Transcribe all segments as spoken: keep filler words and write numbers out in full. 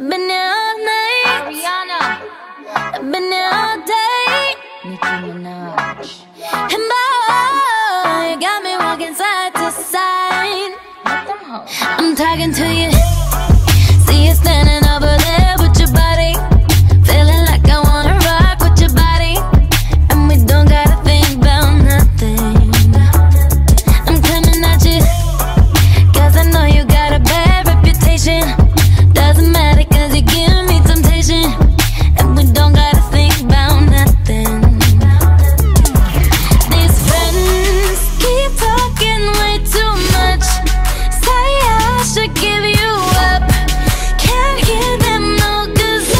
I've been here all night, Ariana. I've been here all day, Nicki Minaj. And boy, you got me walking side to side. I'm talking to you. See you standing over there with your body. Feeling like I wanna rock with your body. And we don't gotta think about nothing. I'm coming at you, cause I know you got a bad reputation. Doesn't matter cause you give me temptation. And we don't gotta think about nothing. These friends keep talking way too much. Say I should give you up. Can't hear them no cause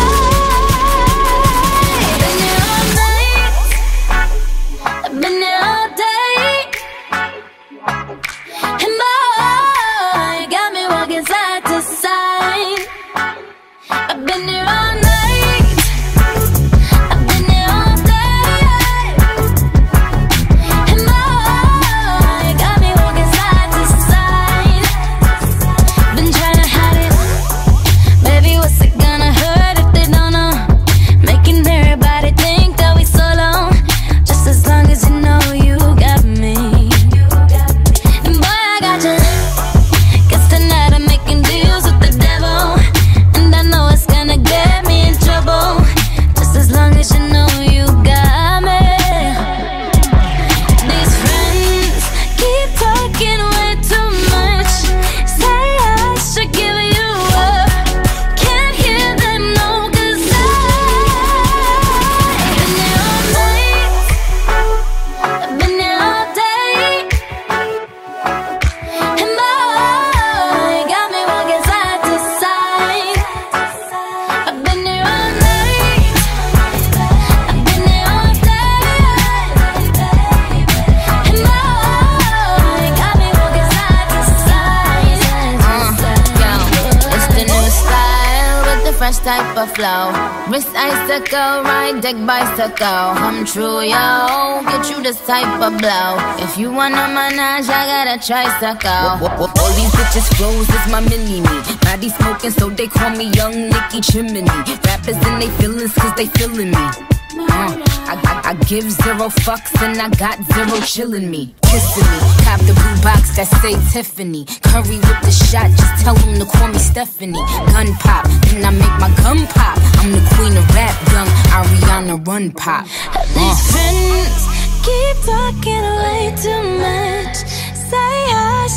I've been here all night. I've been here all day. And boy, you got me walking side to side. I've been here all night. I've been here all day. And boy, you got me walking side to side. Been trying to hide it. Baby, what's it gonna hurt if they don't know? Making everybody think that we solo. Just as long as you know you got me. And boy, I got you. Guess tonight I'm making deals with the devil. And I know it's gonna get me in trouble. Just as long as you know you got me. These friends keep talking way too much. Say I should give you up. Can't hear them no cause I've been here all night. I've been here all day. And boy, you got me walking side to side. I've been here all night. I've been here all day. And boy, you got me walking side to side. Yo, it's the new style with the fresh type of flow. Wrist icicle, ride deck bicycle. Come true, yo, get you this type of blow. If you want a menage, I got a tricycle. Whoop, whoop, whoop. All these bitches flows is my mini me. Body smoking, so they call me Young Nicky Chimney. Rappers and they feelings, cause they feeling me. Uh, I, I, I give zero fucks and I got zero chillin' me. Kissing me, cop the blue box that say Tiffany. Curry with the shot, just tell them to call me Stephanie. Gun pop, then I make my gun pop. I'm the queen of rap, young Ariana run pop. These uh. friends keep talking way too much. Say I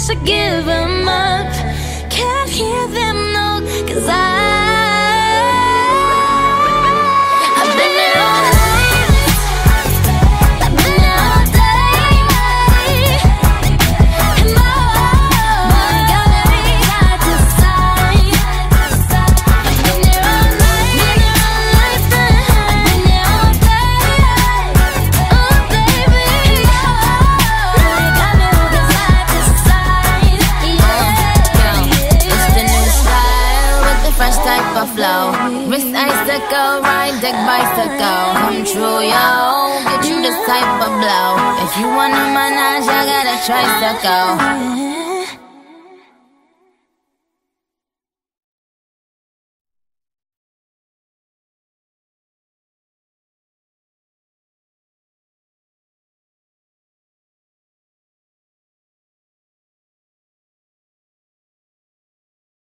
should give them up. Can't hear them no, cause I I've been here all night. I've been here all day. And boy, you got me walking side to side. I've been here all night. Been here all night. I've been here all day. Oh baby, and boy, you got me walking side to side. Yeah. It's the new style with the fresh type of flow. Wrist icicle, ride deck bicycle. Come true, yo, get you this type of blow. If you want a menage, I got a tricycle.